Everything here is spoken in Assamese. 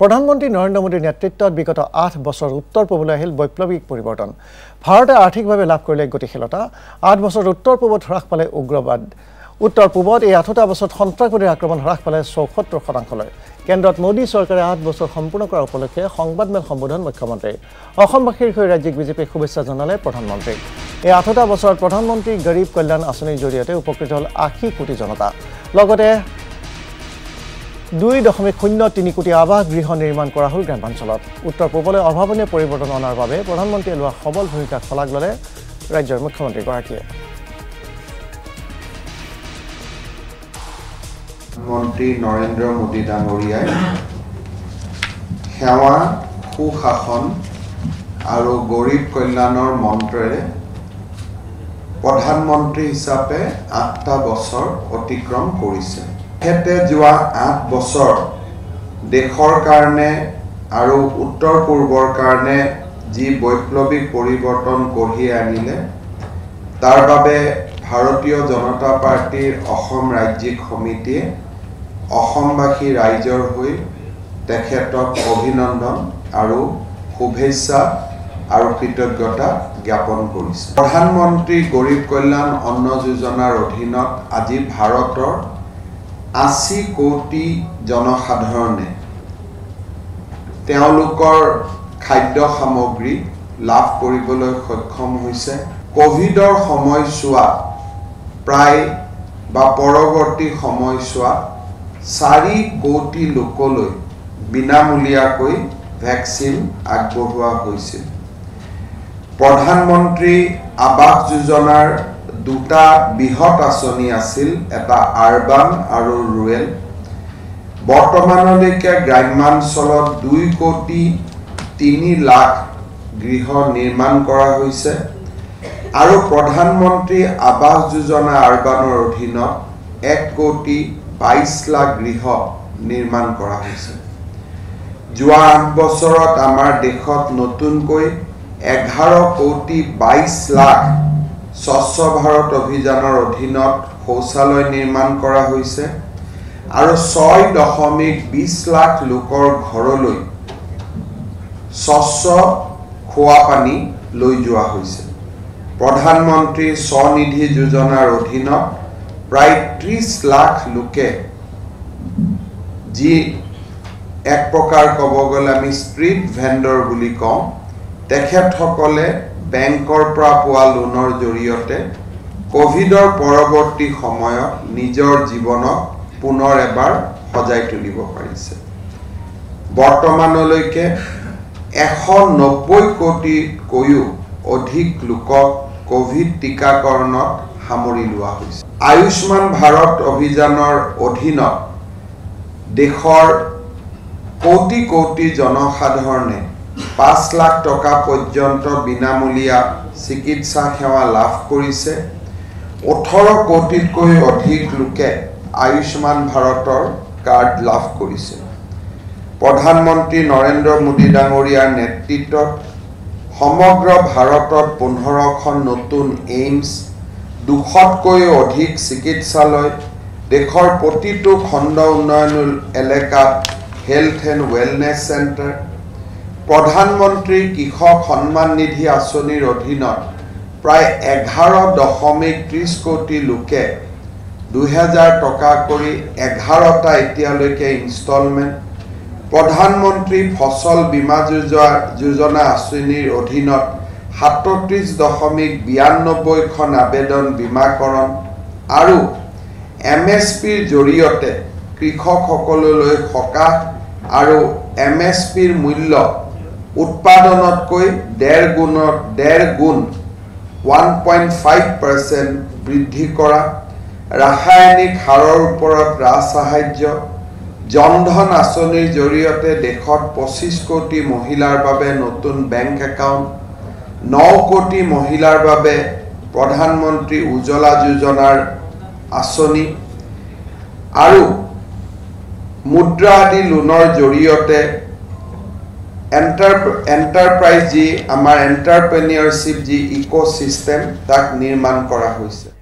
प्रधानमंत्री नरेन्द्र मोडीर नेतृत्व विगत 8 बছৰ उत्तर पूर्वले আহিল বৈপ্লৱিক পৰিৱৰ্তন। ভাৰতে আৰ্থিকভাৱে লাভ কৰিলে গতিশীলতা, 8 বছৰ উত্তৰ পূবত হ্ৰাস পালে উগ্ৰবাদ। উত্তৰ পূবত এই 8টা বছৰত সন্ত্ৰাসবাদীৰ আক্ৰমণ হ্ৰাস পালে 74%। কেন্দ্ৰত মোদী চৰকাৰে 8 বছৰ সম্পূৰ্ণ কৰাৰ উপলক্ষে সংবাদমেল সম্বোধন মুখ্যমন্ত্ৰী। অসমবাসীৰ হৈ ৰাজ্যিক বিজেপিক শুভেচ্ছা জনালে প্ৰধানমন্ত্ৰী। এই 8টা বছৰত প্ৰধানমন্ত্ৰী গৰীব কল্যাণ আঁচনিৰ জৰিয়তে উপকৃত হ'ল 80 কোটি জনতা। লগতে 2.03 কোটি আবাস গৃহ নিৰ্মাণ কৰা হ'ল গ্ৰামাঞ্চলত। উত্তৰ পূবলৈ অভাৱনীয় পৰিৱৰ্তন অনাৰ বাবে প্ৰধানমন্ত্ৰীয়ে লোৱা সবল ভূমিকাক শলাগ ল'লে ৰাজ্যৰ মুখ্যমন্ত্ৰীগৰাকীয়ে। মন্ত্ৰী নৰেন্দ্ৰ মোডী ডাঙৰীয়াই সেৱা, সুশাসন আৰু গৰীব কল্যাণৰ মন্ত্ৰৰে প্ৰধানমন্ত্ৰী হিচাপে 8টা বছৰ অতিক্ৰম কৰিছে। তেখেতে যোৱা 8 বছৰ দেশৰ কাৰণে আৰু উত্তৰ পূৰ্বৰ কাৰণে যি বৈপ্লৱিক পৰিৱৰ্তন কঢ়িয়াই আনিলে তাৰ বাবে ভাৰতীয় জনতা পাৰ্টিৰ অসম ৰাজ্যিক সমিতিয়ে অসমবাসী ৰাইজৰ হৈ তেখেতক অভিনন্দন আৰু শুভেচ্ছা আৰু কৃতজ্ঞতা জ্ঞাপন কৰিছে। প্ৰধানমন্ত্ৰী গৰীব কল্যাণ অন্ন যোজনাৰ অধীনত আজি ভাৰতৰ 80 কোটি জনসাধাৰণে তেওঁলোকৰ খাদ্য সামগ্ৰী লাভ কৰিবলৈ সক্ষম হৈছে। কোভিডৰ সময়ছোৱা প্ৰায় বা পৰৱৰ্তী সময়ছোৱা 4 কোটি লোকলৈ বিনামূলীয়াকৈ ভেকচিন আগবঢ়োৱা হৈছিল। প্ৰধানমন্ত্ৰী আবাস যোজনাৰ 2টা বৃহৎ আঁচনি আছিল, এটা আৰবান আৰু ৰুৰেল। বৰ্তমানলৈকে গ্ৰাম্যাঞ্চলত 2.3 কোটি গৃহ নিৰ্মাণ কৰা হৈছে আৰু প্ৰধানমন্ত্ৰী আবাস যোজনা আৰবানৰ অধীনত 1.22 কোটি গৃহ নিৰ্মাণ কৰা হৈছে। যোৱা 8 বছৰত আমাৰ দেশত নতুনকৈ 11.22 কোটি স্বচ্ছ ভাৰত অভিযানৰ অধীনত শৌচালয় নিৰ্মাণ কৰা হৈছে আৰু 6.20 লাখ লোকৰ ঘৰলৈ স্বচ্ছ খোৱা পানী লৈ যোৱা হৈছে। প্ৰধানমন্ত্ৰী স্বনিধি যোজনাৰ অধীনত প্ৰায় 30 লাখ লোকে যি এক প্ৰকাৰ ক'ব গ'লে আমি ষ্ট্ৰীট ভেণ্ডৰ বুলি কওঁ, তেখেতসকলে বেংকৰ পৰা পোৱা লোনৰ জৰিয়তে কোভিডৰ পৰৱৰ্তী সময়ত নিজৰ জীৱনক পুনৰ এবাৰ সজাই তুলিব পাৰিছে। বৰ্তমানলৈকে 190 কোটিতকৈও অধিক লোকক কোভিড টিকাকৰণত সামৰি লোৱা হৈছে। আয়ুষ্মান ভাৰত অভিযানৰ অধীনত দেশৰ কোটি জনসাধাৰণে 5 লাখ টকা পৰ্যন্ত বিনামূলীয়া চিকিৎসা সেৱা লাভ কৰিছে। 18 কোটিতকৈ অধিক লোকে আয়ুষ্মান ভাৰতৰ কাৰ্ড লাভ কৰিছে। প্ৰধানমন্ত্ৰী নৰেন্দ্ৰ মোডী ডাঙৰীয়াৰ নেতৃত্বত সমগ্ৰ ভাৰতত 15খন নতুন এইমছ, 200তকৈ অধিক চিকিৎসালয়, দেশৰ প্ৰতিটো খণ্ড উন্নয়ন এলেকাত হেল্থ এণ্ড ৱেলনেছ চেণ্টাৰ, প্ৰধানমন্ত্ৰী কৃষক সন্মান নিধি আঁচনিৰ অধীনত প্ৰায় 11.30 কোটি লোকে 2000 টকা কৰি 11টা এতিয়ালৈকে ইনষ্টলমেণ্ট, প্ৰধানমন্ত্ৰী ফচল বীমা যোজনা আঁচনিৰ অধীনত 37.92খন আবেদন বীমাকৰণ আৰু MSPৰ জৰিয়তে কৃষকসকললৈ সকাহ আৰু MSPৰ মূল্য উৎপাদনতকৈ 1.5% 1.5% বৃদ্ধি কৰা, ৰাসায়নিক সাৰৰ ওপৰত ৰাজ সাহায্য, জনধন আঁচনিৰ জৰিয়তে দেশত 25 কোটি মহিলাৰ বাবে নতুন বেংক একাউণ্ট, 9 কোটি মহিলাৰ বাবে প্ৰধানমন্ত্ৰী উজ্জ্বলা যোজনাৰ আঁচনি আৰু মুদ্ৰা আদি লোনৰ জৰিয়তে এণ্টাৰপ্ৰাইজ যি আমাৰ এণ্টাৰপ্ৰেনিয়ৰশ্বিপ যি ইক'ছিষ্টেম তাক নিৰ্মাণ কৰা হৈছে।